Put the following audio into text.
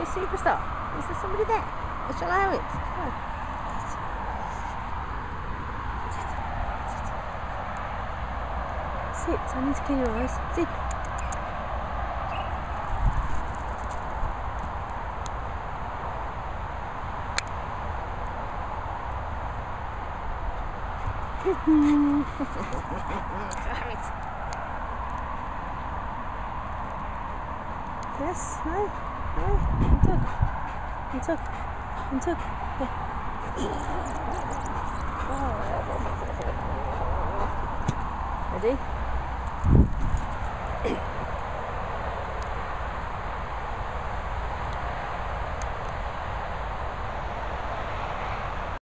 you see for yourself. Is there somebody there? I'll show you how it is. Oh. Sit, I need to clean your eyes. See? Yes, hi, and took, yeah. Ready?